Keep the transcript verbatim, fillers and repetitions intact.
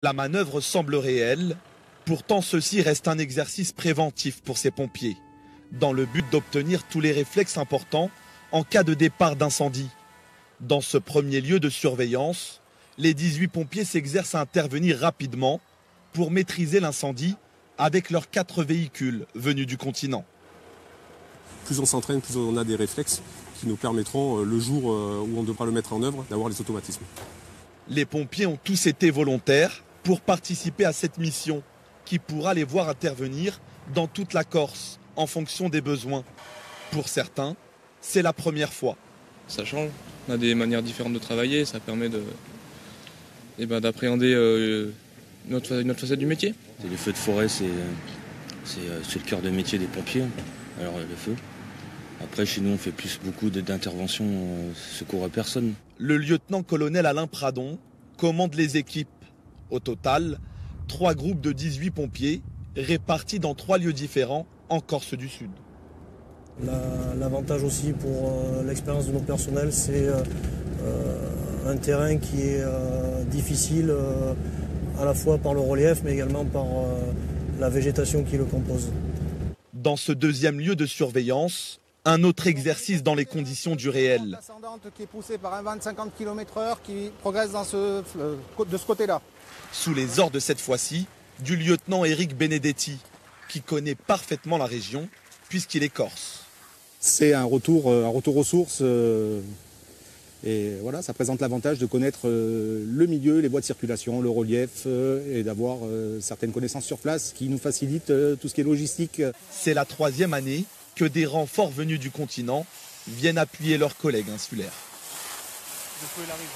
La manœuvre semble réelle, pourtant ceci reste un exercice préventif pour ces pompiers, dans le but d'obtenir tous les réflexes importants en cas de départ d'incendie. Dans ce premier lieu de surveillance, les dix-huit pompiers s'exercent à intervenir rapidement pour maîtriser l'incendie avec leurs quatre véhicules venus du continent. Plus on s'entraîne, plus on a des réflexes qui nous permettront, le jour où on devra le mettre en œuvre, d'avoir les automatismes. Les pompiers ont tous été volontaires pour participer à cette mission qui pourra les voir intervenir dans toute la Corse en fonction des besoins. Pour certains, c'est la première fois. Ça change, on a des manières différentes de travailler, ça permet de, eh ben, d'appréhender euh, notre, notre facette du métier. Les feux de forêt, c'est le cœur de métier des pompiers, alors le feu. Après, chez nous, on fait plus beaucoup d'interventions euh, secours à personne. Le lieutenant-colonel Alain Pradon commande les équipes. Au total, trois groupes de dix-huit pompiers répartis dans trois lieux différents en Corse du Sud. L'avantage aussi pour euh, l'expérience de nos personnels, c'est euh, un terrain qui est euh, difficile euh, à la fois par le relief, mais également par euh, la végétation qui le compose. Dans ce deuxième lieu de surveillance, un autre exercice dans les conditions du réel. Qui est poussée par un vent de cinquante kilomètres heure qui progresse dans ce, de ce côté-là. Sous les ordres de cette fois-ci du lieutenant Éric Benedetti, qui connaît parfaitement la région puisqu'il est corse. C'est un retour, un retour aux sources euh, et voilà, ça présente l'avantage de connaître euh, le milieu, les voies de circulation, le relief euh, et d'avoir euh, certaines connaissances sur place qui nous facilitent euh, tout ce qui est logistique. C'est la troisième année que des renforts venus du continent viennent appuyer leurs collègues insulaires. Le feu, il arrive.